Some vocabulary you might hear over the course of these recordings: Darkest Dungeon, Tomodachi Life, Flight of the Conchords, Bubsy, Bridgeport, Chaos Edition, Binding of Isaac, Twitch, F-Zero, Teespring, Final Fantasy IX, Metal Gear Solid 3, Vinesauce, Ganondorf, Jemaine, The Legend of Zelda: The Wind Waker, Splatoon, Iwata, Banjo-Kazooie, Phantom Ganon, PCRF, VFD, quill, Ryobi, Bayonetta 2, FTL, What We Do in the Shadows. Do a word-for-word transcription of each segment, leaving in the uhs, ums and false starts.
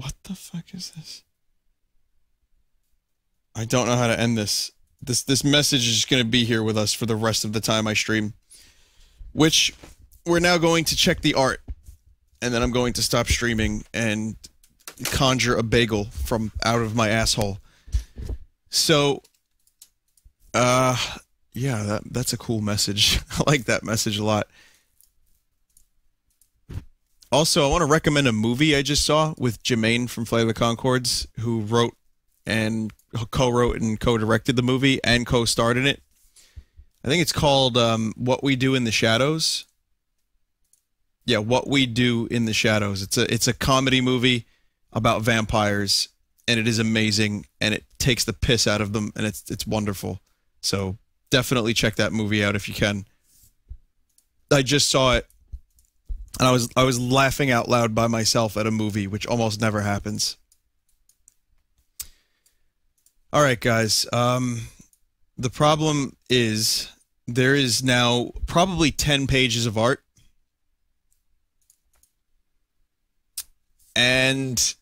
What the fuck is this? I don't know how to end this. This this message is going to be here with us for the rest of the time I stream. Which, we're now going to check the art. And then I'm going to stop streaming and conjure a bagel from out of my asshole. So, uh, yeah, that, that's a cool message. I like that message a lot. Also, I want to recommend a movie I just saw with Jemaine from Flight of the Conchords, who wrote and co-wrote and co-directed the movie and co-starred in it. I think it's called um, What We Do in the Shadows. Yeah, What We Do in the Shadows. It's a it's a comedy movie about vampires, and it is amazing, and it takes the piss out of them, and it's it's wonderful. So definitely check that movie out if you can. I just saw it, and I was I was laughing out loud by myself at a movie, which almost never happens. All right, guys. Um, the problem is there is now probably ten pages of art. And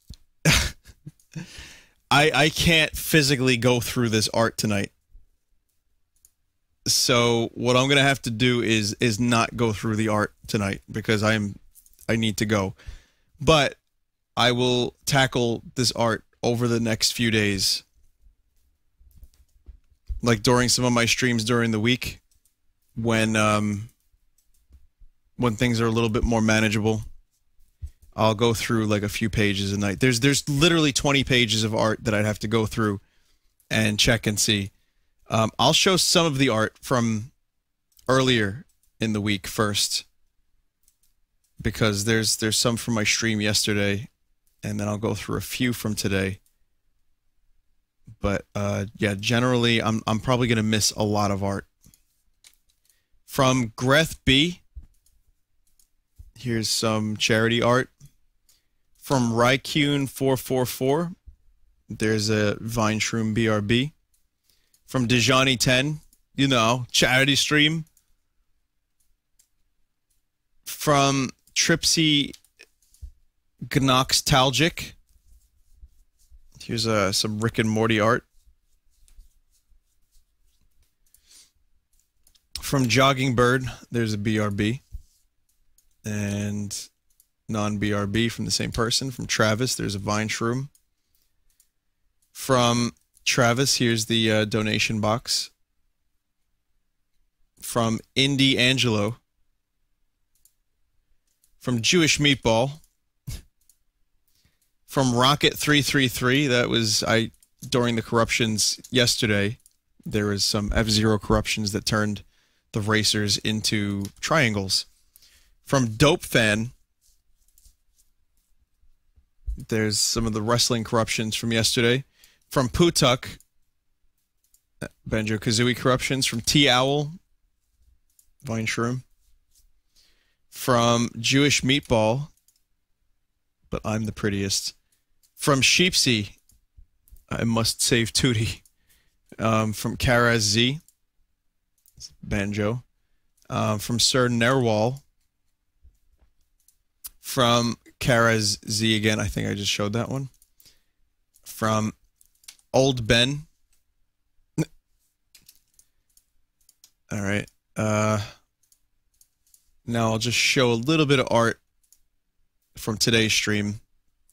I I can't physically go through this art tonight. So what I'm gonna have to do is is not go through the art tonight because I'm I need to go. But I will tackle this art over the next few days. Like during some of my streams during the week when um when things are a little bit more manageable. I'll go through like a few pages a night. There's there's literally twenty pages of art that I'd have to go through and check and see. Um, I'll show some of the art from earlier in the week first because there's there's some from my stream yesterday, and then I'll go through a few from today. But uh, yeah, generally I'm I'm probably gonna miss a lot of art from Greth B. Here's some charity art. From Rycune four four four, there's a Vineshroom B R B. From Dejani ten, you know, charity stream. From Tripsy Gnoxtalgic, here's uh, some Rick and Morty art. From Jogging Bird, there's a B R B. And non-B R B from the same person. From Travis, there's a Vineshroom. From Travis, here's the uh, donation box. From Indie Angelo. From Jewish Meatball. From Rocket three three three, that was I during the corruptions yesterday. There was some F-Zero corruptions that turned the racers into triangles. From Dope Fan, there's some of the wrestling corruptions from yesterday. From Putuck, Banjo-Kazooie corruptions. From T-Owl, Vineshroom. From Jewish Meatball, but I'm the prettiest. From Sheepsy, I must save Tootie. Um, from Karaz Z, Banjo. Uh, from Sir Nerwal. From Karaz Z again, I think I just showed that one. From Old Ben. All right. Uh, now I'll just show a little bit of art from today's stream,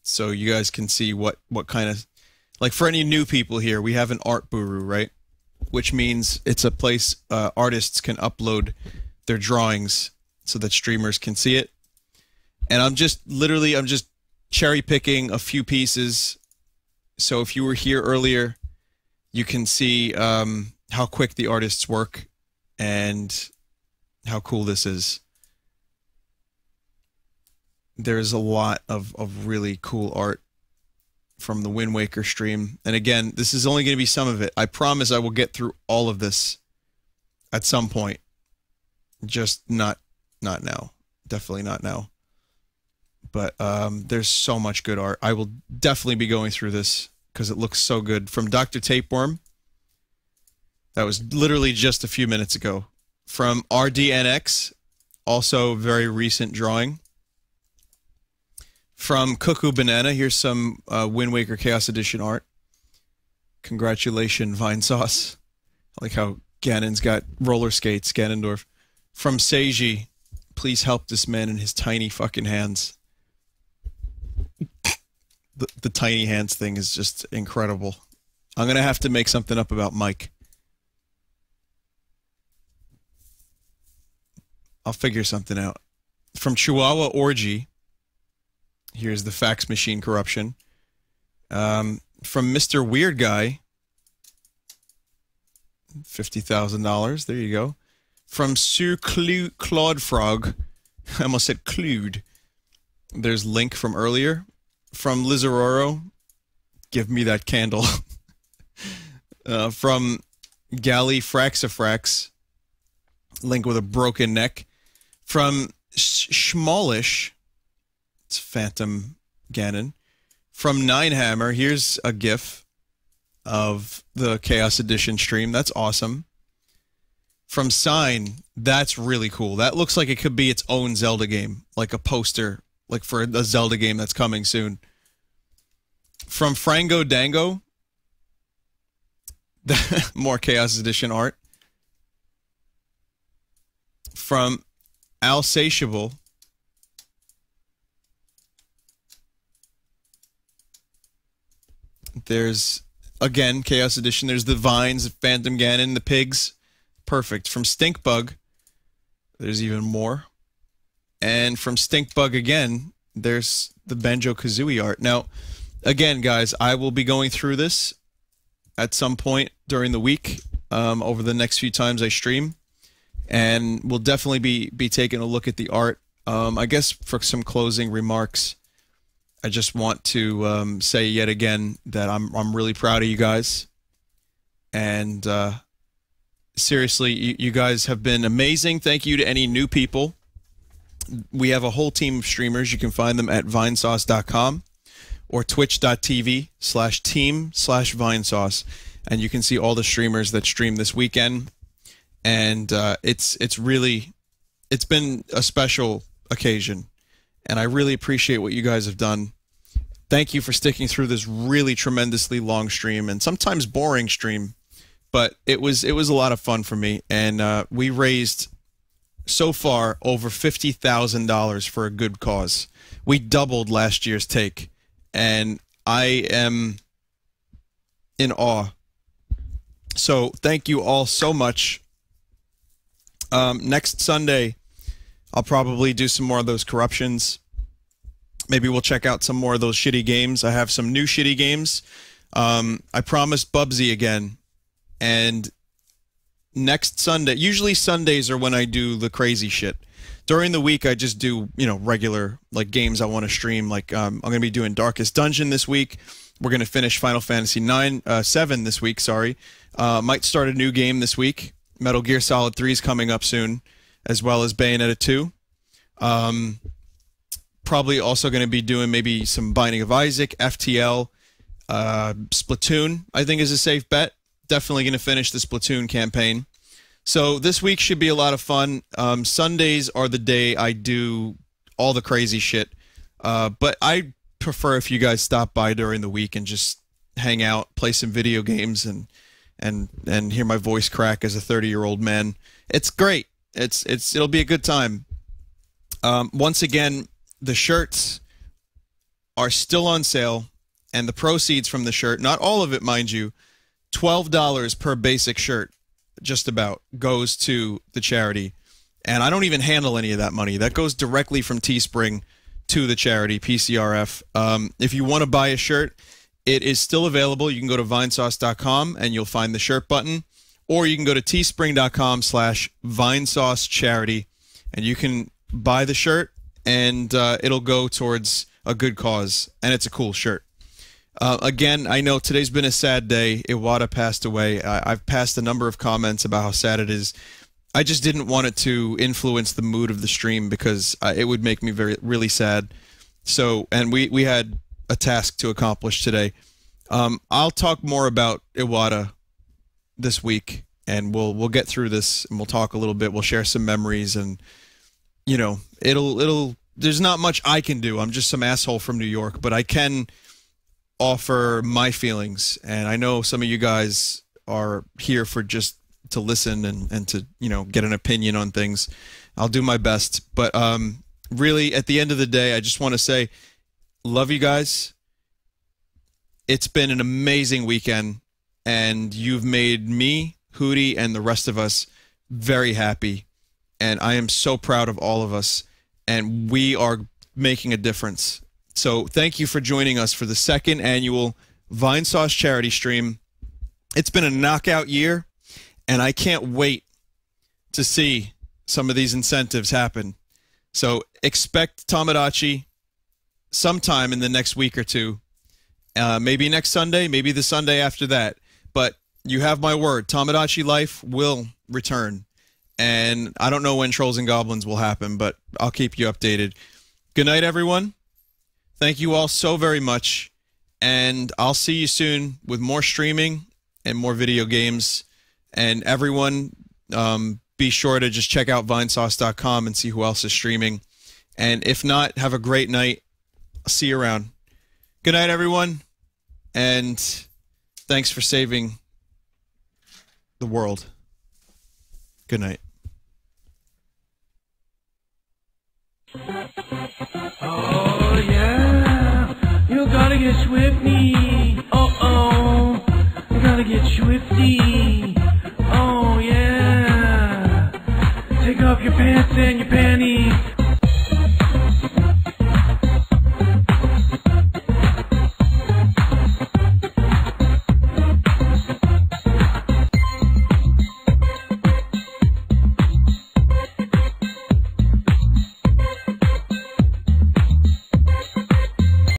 so you guys can see what what kind of, like for any new people here, we have an art guru, right? Which means it's a place uh, artists can upload their drawings so that streamers can see it. And I'm just, literally, I'm just cherry-picking a few pieces. So if you were here earlier, you can see um, how quick the artists work and how cool this is. There's a lot of, of really cool art from the Wind Waker stream. And again, this is only going to be some of it. I promise I will get through all of this at some point. Just not, not now. Definitely not now. But um, there's so much good art. I will definitely be going through this because it looks so good. From Doctor Tapeworm. That was literally just a few minutes ago. From R D N X. Also very recent drawing. From Cuckoo Banana, here's some uh, Wind Waker Chaos Edition art. Congratulations, Vinesauce. I like how Ganon's got roller skates, Ganondorf. From Seiji, please help this man in his tiny fucking hands. The, the tiny hands thing is just incredible. I'm going to have to make something up about Mike. I'll figure something out. From Chihuahua Orgy, here's the fax machine corruption. Um, from Mister Weird Guy, fifty thousand dollars. There you go. From Sir Clu Claude Frog, I almost said Clued. There's Link from earlier. From Lizaroro, give me that candle. uh, from Galley Fraxifrax, Link with a broken neck. From Schmallish, it's Phantom Ganon. From Ninehammer, here's a gif of the Chaos Edition stream. That's awesome. From Sign, that's really cool. That looks like it could be its own Zelda game, like a poster, like for a Zelda game that's coming soon. From Frango Dango, more Chaos Edition art. From Alsatiable, there's, again, Chaos Edition. There's the vines, Phantom Ganon, the pigs. Perfect. From Stinkbug, there's even more. And from Stinkbug again, there's the Banjo-Kazooie art. Now, again, guys, I will be going through this at some point during the week, um, over the next few times I stream. And we'll definitely be, be taking a look at the art. Um, I guess for some closing remarks, I just want to um, say yet again that I'm, I'm really proud of you guys. And... Uh, seriously, you, you guys have been amazing. Thank you to any new people. We have a whole team of streamers. You can find them at vinesauce dot com or twitch dot t v slash team slash vinesauce. And you can see all the streamers that stream this weekend. And uh, it's, it's really, it's been a special occasion. And I really appreciate what you guys have done. Thank you for sticking through this really tremendously long stream and sometimes boring stream. But it was it was a lot of fun for me, and uh, we raised so far over fifty thousand dollars for a good cause. We doubled last year's take, and I am in awe. So thank you all so much. Um, next Sunday, I'll probably do some more of those corruptions. Maybe we'll check out some more of those shitty games. I have some new shitty games. Um, I promised Bubsy again. And next Sunday, usually Sundays are when I do the crazy shit. During the week, I just do, you know, regular, like, games I want to stream. Like, um, I'm going to be doing Darkest Dungeon this week. We're going to finish Final Fantasy nine, uh, seven this week, sorry. Uh, might start a new game this week. Metal Gear Solid three is coming up soon, as well as Bayonetta two. Um, probably also going to be doing maybe some Binding of Isaac, F T L, uh, Splatoon, I think is a safe bet. Definitely going to finish the Splatoon campaign. So this week should be a lot of fun. Um, Sundays are the day I do all the crazy shit. Uh, but I prefer if you guys stop by during the week and just hang out, play some video games, and and and hear my voice crack as a thirty-year-old man. It's great. It's it's it'll be a good time. Um, once again, the shirts are still on sale, and the proceeds from the shirt, not all of it, mind you, twelve dollars per basic shirt, just about, goes to the charity. And I don't even handle any of that money. That goes directly from Teespring to the charity, P C R F. Um, if you want to buy a shirt, it is still available. You can go to vinesauce dot com and you'll find the shirt button. Or you can go to teespring dot com slash vinesauce charity and you can buy the shirt, and uh, it'll go towards a good cause. And it's a cool shirt. Uh, again, I know today's been a sad day. Iwata passed away. I I've passed a number of comments about how sad it is. I just didn't want it to influence the mood of the stream because uh, it would make me very really sad. So, and we, we had a task to accomplish today. Um, I'll talk more about Iwata this week, and we'll we'll get through this, and we'll talk a little bit. We'll share some memories, and you know, it'll it'll there's not much I can do. I'm just some asshole from New York, but I can offer my feelings. And I know some of you guys are here for just to listen and, and to, you know, get an opinion on things. I'll do my best. But um, really, at the end of the day, I just want to say, love you guys. It's been an amazing weekend, and you've made me, Hootie, and the rest of us very happy. And I am so proud of all of us, and we are making a difference. So thank you for joining us for the second annual Vinesauce charity stream. It's been a knockout year, and I can't wait to see some of these incentives happen. So expect Tomodachi sometime in the next week or two. Uh, maybe next Sunday, maybe the Sunday after that. But you have my word, Tomodachi Life will return. And I don't know when Trolls and Goblins will happen, but I'll keep you updated. Good night, everyone. Thank you all so very much. And I'll see you soon with more streaming and more video games. And everyone, um, be sure to just check out vinesauce dot com and see who else is streaming. And if not, have a great night. I'll see you around. Good night, everyone. And thanks for saving the world. Good night. Oh, yeah. You gotta get swifty. Uh-oh. You gotta get swifty. Oh, yeah. Take off your pants and your panties.